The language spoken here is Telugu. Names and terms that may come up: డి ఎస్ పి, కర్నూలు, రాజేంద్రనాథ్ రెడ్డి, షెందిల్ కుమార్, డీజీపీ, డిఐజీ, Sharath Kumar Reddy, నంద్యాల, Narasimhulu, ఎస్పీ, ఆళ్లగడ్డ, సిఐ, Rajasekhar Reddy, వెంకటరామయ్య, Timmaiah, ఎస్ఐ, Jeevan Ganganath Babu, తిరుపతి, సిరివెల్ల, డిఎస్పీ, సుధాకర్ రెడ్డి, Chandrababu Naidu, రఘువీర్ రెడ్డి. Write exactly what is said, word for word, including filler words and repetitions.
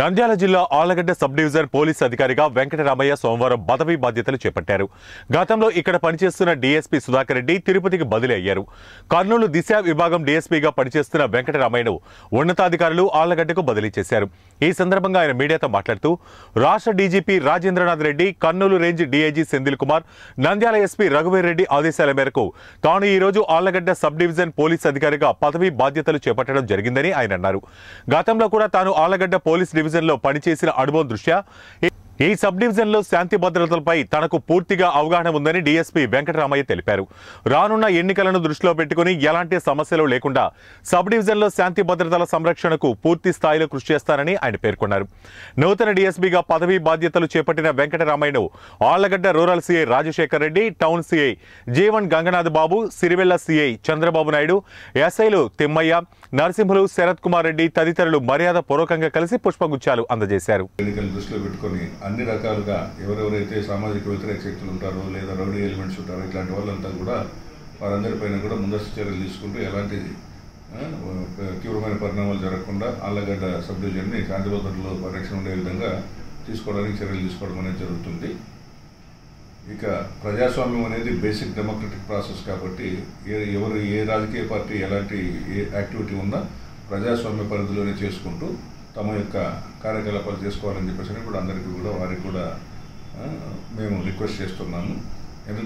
నంద్యాల జిల్లా ఆళ్లగడ్డ సబ్ డివిజన్ పోలీస్ అధికారిగా వెంకటరామయ్య సోమవారం పదవి బాధ్యతలు చేపట్టారు. గతంలో ఇక్కడ పనిచేస్తున్న డి ఎస్ పి సుధాకర్ రెడ్డి తిరుపతికి బదిలీ అయ్యారు. కర్నూలు దిశ విభాగం డిఎస్పీగా పనిచేస్తున్న వెంకటరామయ్యను ఉన్నతాధికారులు ఆళ్లగడ్డకు బదిలీ చేశారు. ఈ సందర్భంగా ఆయన మీడియాతో మాట్లాడుతూ రాష్ట్ర డీజీపీ రాజేంద్రనాథ్ రెడ్డి, కర్నూలు range డిఐజీ షెందిల్ కుమార్, నంద్యాల ఎస్పీ రఘువీర్ రెడ్డి ఆదేశాల మేరకు తాను ఈ రోజు ఆళ్లగడ్డ సబ్ డివిజన్ పోలీస్ అధికారిగా పదవి బాధ్యతలు చేపట్టడం జరిగిందని ఆయన అన్నారు. గతంలో కూడా తాను ఆళ్లగడ్డ పోలీస్ డివిజన్ లో పనిచేసిన అనుభవం దృష్ట్యా ఈ సబ్ డివిజన్ లో శాంతి భద్రతలపై తనకు పూర్తిగా అవగాహన ఉందని డిఎస్పీ వెంకటరామయ్య తెలిపారు. రానున్న ఎన్నికలను దృష్టిలో పెట్టుకుని ఎలాంటి సమస్యలు లేకుండా సబ్ డివిజన్ లో శాంతి భద్రతల సంరక్షణకు పూర్తి స్థాయిలో కృషి చేస్తానని ఆయన పేర్కొన్నారు. నూతన డిఎస్పీగా పదవి బాధ్యతలు చేపట్టిన వెంకటరామయ్యను ఆళ్లగడ్డ rural సిఐ Rajasekhar Reddy, town సిఐ Jeevan Gangnath Babu, సిరివెల్ల సిఐ Chandrababu Naidu, ఎస్ఐలు తిమ్మయ్య, నరసింహులు, శరత్ కుమార్ రెడ్డి తదితరులు మర్యాద పూర్వకంగా కలిసి పుష్పగుచ్చాలు అందజేశారు. అన్ని రకాలుగా ఎవరెవరైతే సామాజిక వ్యతిరేక శక్తులు ఉంటారో లేదా రౌడీ ఎలిమెంట్స్ ఉంటారో ఇట్లాంటి వాళ్ళంతా కూడా వారందరిపైన కూడా ముందస్తు చర్యలు తీసుకుంటూ ఎలాంటి తీవ్రమైన పరిణామాలు జరగకుండా ఆళ్లగడ్డ సబ్ డివిజన్ని శాంతి భద్రతలో పరిరక్షణ ఉండే విధంగా తీసుకోవడానికి చర్యలు తీసుకోవడం అనేది జరుగుతుంది. ఇక ప్రజాస్వామ్యం అనేది బేసిక్ డెమోక్రటిక్ ప్రాసెస్ కాబట్టి ఏ ఎవరు ఏ రాజకీయ పార్టీ ఎలాంటి ఏ యాక్టివిటీ ఉన్నా ప్రజాస్వామ్య పరిధిలోనే చేసుకుంటూ తమ యొక్క కార్యకలాపాలు చేసుకోవాలని చెప్పేసి కూడా అందరికీ కూడా వారికి కూడా మేము రిక్వెస్ట్ చేస్తున్నాము.